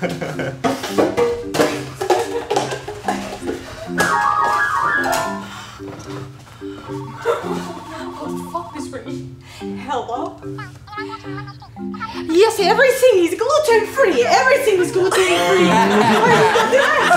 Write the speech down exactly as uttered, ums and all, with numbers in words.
What the fuck is written? Hello? Yes, everything is gluten free! Everything is gluten free!